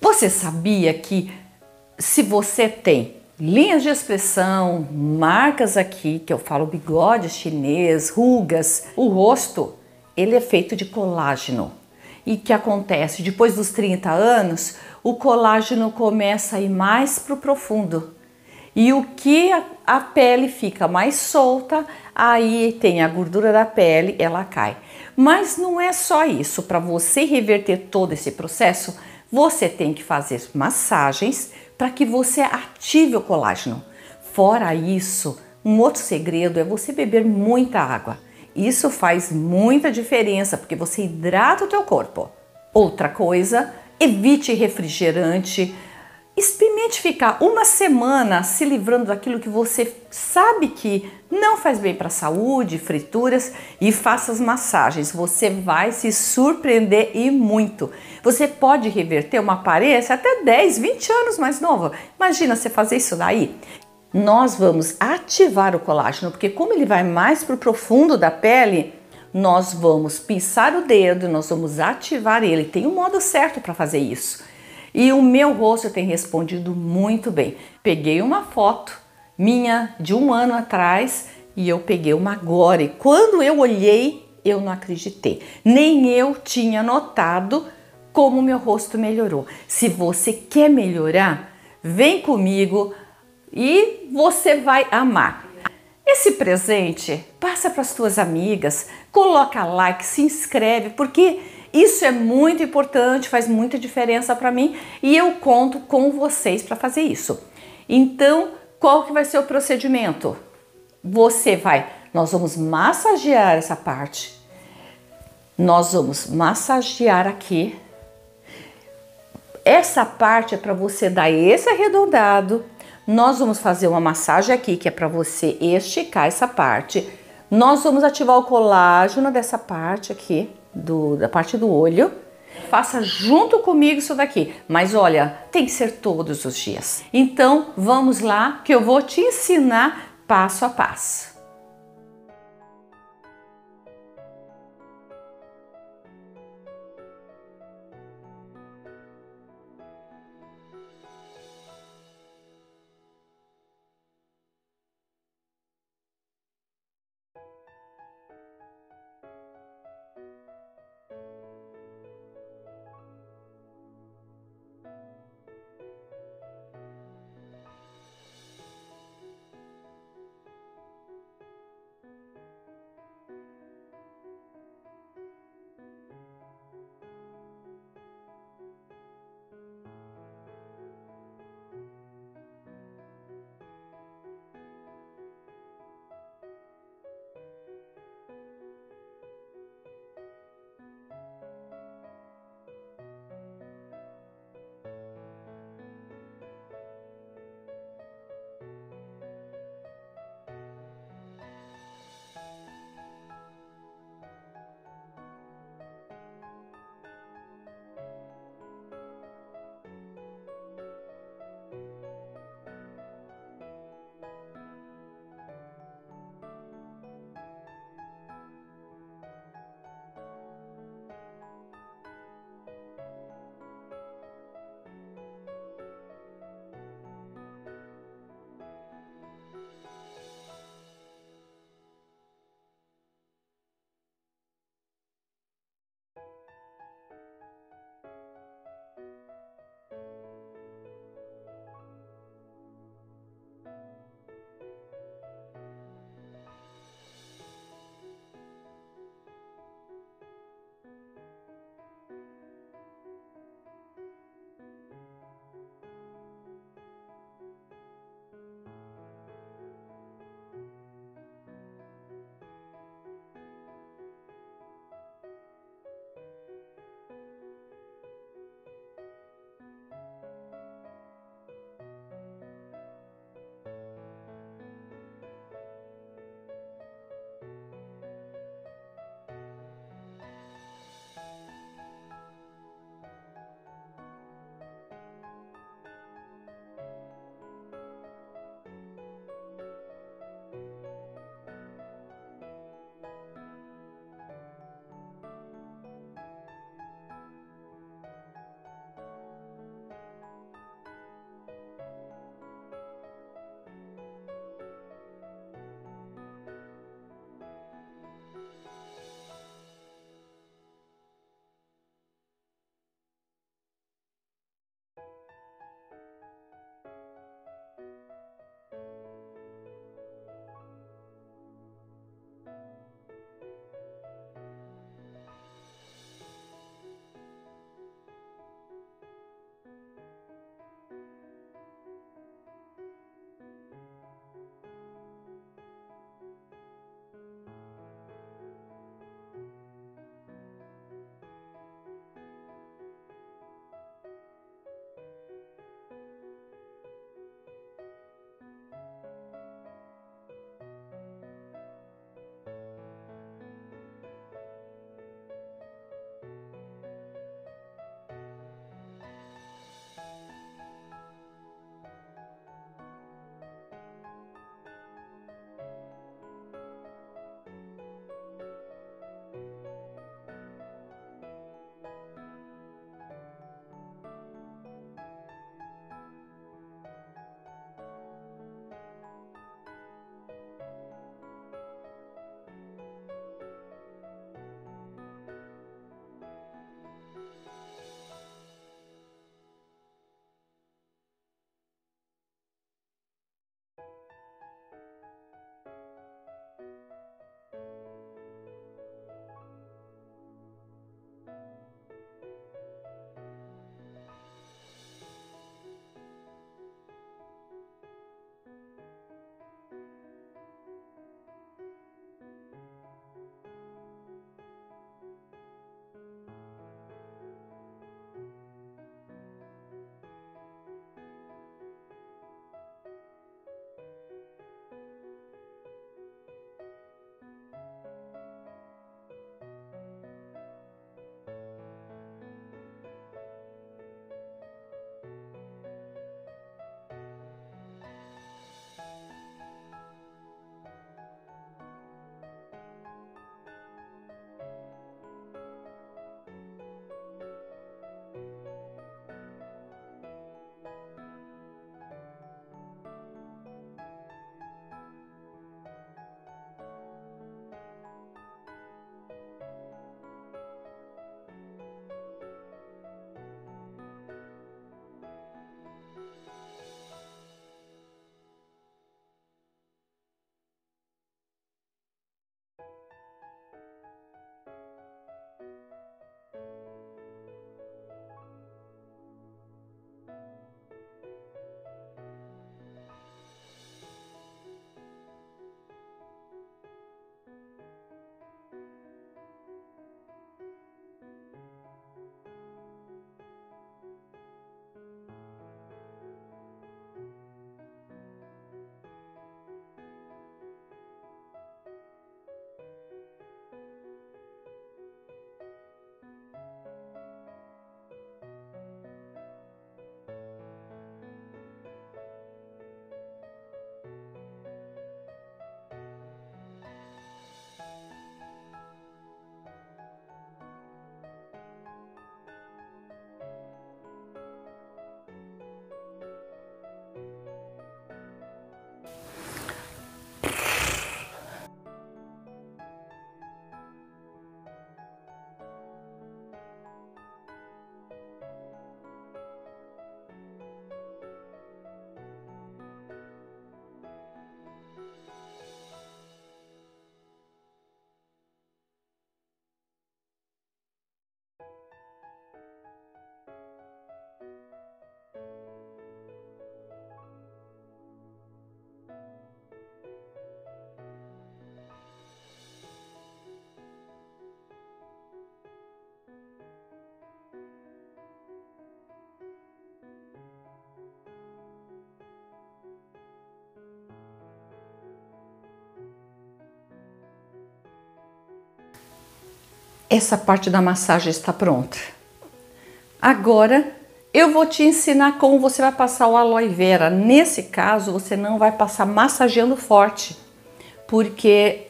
Você sabia que se você tem linhas de expressão, marcas aqui, que eu falo bigode chinês, rugas, o rosto, ele é feito de colágeno. E que acontece? Depois dos 30 anos, o colágeno começa a ir mais para o profundo. E o que a pele fica mais solta, aí tem a gordura da pele, ela cai. Mas não é só isso. Para você reverter todo esse processo, você tem que fazer massagens para que você ative o colágeno. Fora isso, um outro segredo é você beber muita água. Isso faz muita diferença, porque você hidrata o teu corpo. Outra coisa, evite refrigerante. Experimente ficar uma semana se livrando daquilo que você sabe que não faz bem para a saúde, frituras, e faça as massagens. Você vai se surpreender e muito. Você pode reverter uma aparência até 10, 20 anos mais nova. Imagina você fazer isso daí. Nós vamos ativar o colágeno, porque como ele vai mais para o profundo da pele, nós vamos pinçar o dedo, nós vamos ativar ele. Tem um modo certo para fazer isso. E o meu rosto tem respondido muito bem. Peguei uma foto minha de um ano atrás e eu peguei uma agora. E quando eu olhei, eu não acreditei. Nem eu tinha notado como meu rosto melhorou. Se você quer melhorar, vem comigo e você vai amar. Esse presente, passa para as tuas amigas, coloca like, se inscreve, porque isso é muito importante, faz muita diferença para mim e eu conto com vocês para fazer isso. Então, qual que vai ser o procedimento? Nós vamos massagear essa parte. Nós vamos massagear aqui. Essa parte é para você dar esse arredondado. Nós vamos fazer uma massagem aqui, que é para você esticar essa parte. Nós vamos ativar o colágeno dessa parte aqui. Da parte do olho, faça junto comigo isso daqui, mas olha, tem que ser todos os dias. Então vamos lá que eu vou te ensinar passo a passo. Essa parte da massagem está pronta. Agora eu vou te ensinar como você vai passar o aloe vera. Nesse caso, você não vai passar massageando forte, porque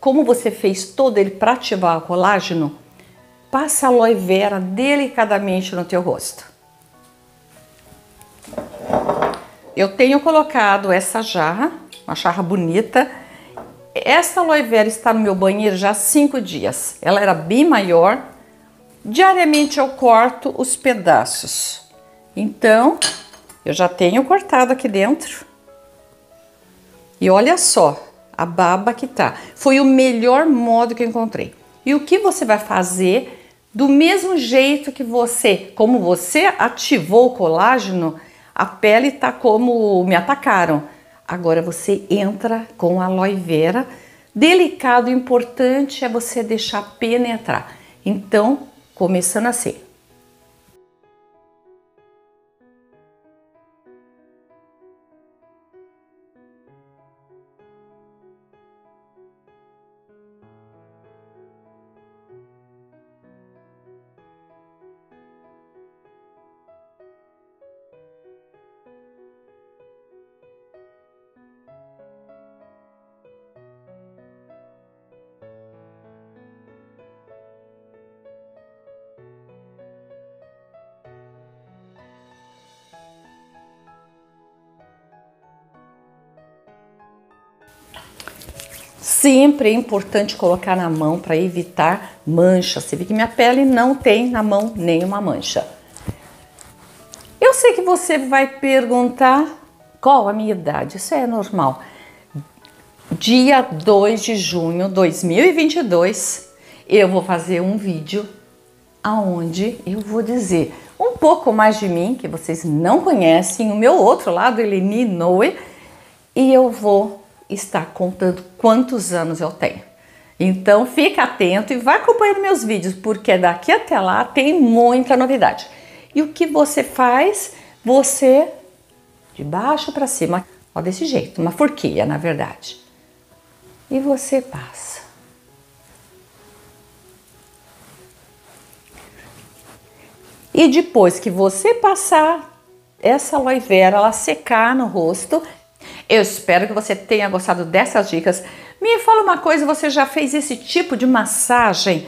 como você fez todo ele para ativar o colágeno, passa aloe vera delicadamente no teu rosto. Eu tenho colocado essa jarra, uma jarra bonita. Essa aloe vera está no meu banheiro já há 5 dias. Ela era bem maior. Diariamente eu corto os pedaços. Então, eu já tenho cortado aqui dentro. E olha só a baba que tá. Foi o melhor modo que eu encontrei. E o que você vai fazer? Do mesmo jeito que você, como você ativou o colágeno, a pele tá como me atacaram. Agora você entra com aloe vera. Delicado, importante é você deixar penetrar. Então, começando assim. Sempre é importante colocar na mão para evitar mancha. Você vê que minha pele não tem na mão nenhuma mancha. Eu sei que você vai perguntar qual a minha idade. Isso é normal. Dia 2 de junho de 2022, eu vou fazer um vídeo aonde eu vou dizer um pouco mais de mim, que vocês não conhecem, o meu outro lado, Eleny Inoue, e eu vou está contando quantos anos eu tenho. Então fica atento e vai acompanhando meus vídeos, porque daqui até lá tem muita novidade. E o que você faz? Você de baixo para cima, ó, desse jeito, uma forquilha na verdade. E você passa. E depois que você passar essa aloe vera, ela secar no rosto. Eu espero que você tenha gostado dessas dicas. Me fala uma coisa, você já fez esse tipo de massagem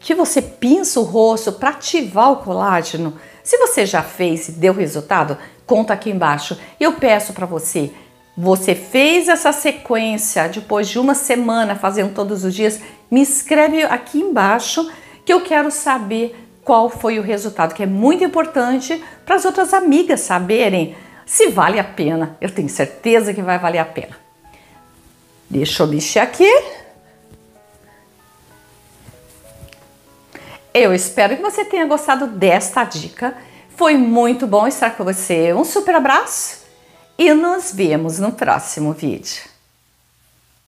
que você pinça o rosto para ativar o colágeno? Se você já fez e deu resultado, conta aqui embaixo. Eu peço para você, você fez essa sequência depois de uma semana fazendo todos os dias? Me escreve aqui embaixo que eu quero saber qual foi o resultado, que é muito importante para as outras amigas saberem se vale a pena. Eu tenho certeza que vai valer a pena. Deixa eu mexer aqui. Eu espero que você tenha gostado desta dica. Foi muito bom estar com você. Um super abraço e nos vemos no próximo vídeo.